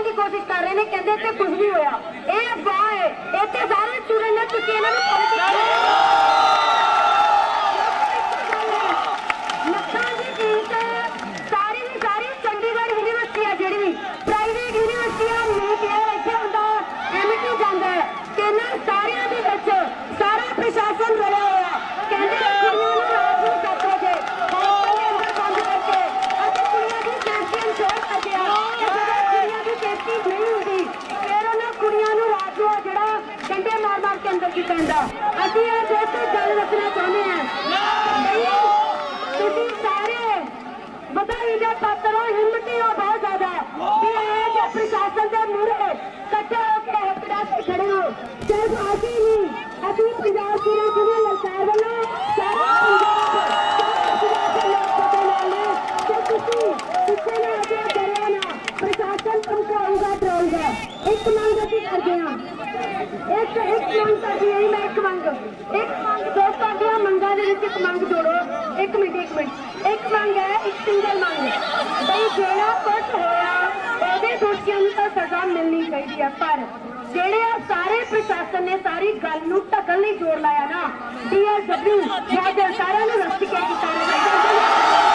ਕੱਢਣ ਦੀ ਕੋਸ਼ਿਸ਼ ਕਰ ਰਹੇ ਨੇ ਕਹਿੰਦੇ ਇੱਥੇ ਕੁਝ ਨਹੀਂ ਹੋਇਆ ਇਹ ਅਫਵਾਹ ਹੈ ਇੱਥੇ ਸਾਰੇ ਸਟੂਡੈਂਟ ਨੇ ਤੁਸੀਂ ਇਹਨਾਂ ਨੂੰ ਲੱਖਾਂ ਦੀ ਫੀਸ ਸਾਰੀ ਦੀ ਸਾਰੀ ਚੰਡੀਗੜ੍ਹ ਯੂਨੀਵਰਸਿਟੀ ਆ ਜਿਹੜੀ ਵੀ ਪ੍ਰਾਈਵੇਟ ਯੂਨੀਵਰਸਿਟੀਆਂ ਨੂੰ ਕੇਅਰ ਇੱਥੇ ਹੁੰਦਾ ਐਮਟੀ ਜਾਂਦਾ ਤੇ ਇਹਨਾਂ ਸਾਰਿਆਂ ਦੇ ਵਿੱਚ ਸਾਰਾ ਪ੍ਰਸ਼ਾਸਨ ਰਲਿਆ ਹੋਇਆ ਕਹਿੰਦੇ ਅਸੀਂ ਇਹ ਦੋਸਤ ਗੱਲ ਰੱਖਣਾ ਚਾਹੁੰਦੇ ਹਾਂ ਤੁਸੀਂ ਸਾਰੇ ਵਧਾਈ ਦੇ ਪਾਤਰ ਹੋ ਹਿੰਮਤੀ ਹੋ ਬਹੁਤ ਜ਼ਿਆਦਾ ਕਿ ਇਹ ਜੋ ਪ੍ਰਸ਼ਾਸਨ ਦੇ ਮੂਹਰੇ ਕੱਟੇ ਹੋਏ ਕੇ ਖੜੇ ਹੋ ਸਿਰਫ ਅਸੀਂ ਨਹੀਂ ਅਸੀਂ ਪੰਜਾਬ ਪੁਲਿਸ ਦੀ ਲਲਕਾਰ ਵੱਲੋਂ ਸਾਰੇ ਪੰਜਾਬ ਦੇ ਲੋਕਾਂ ਦੇ ਨਾਲ ਕਿ ਤੁਸੀਂ ਕਿਸੇ ਨਾਲ ਅੱਗੇ ਡਰਿਆ ਨਾ ਪ੍ਰਸ਼ਾਸਨ ਧਮਕਾਊਗਾ ਡਰਾਊਗਾ ਇੱਕ ਮੰਗ ਅਸੀਂ ਕਰਦੇ ਹਾਂ एक मंग दोस्तों दिया मंगा दे एक मंग जोड़ो एक मिनट एक मंग है एक सिंगल मंग है भाई जेड़ा कुछ होया ओदे दोषियां नूं तां सजा मिलनी चाहिए पर जेड़े सारे प्रशासन ने सारी गल नूं ढकण लई जोर लाया ना DSW सारे नूं रस्टिकेट कीता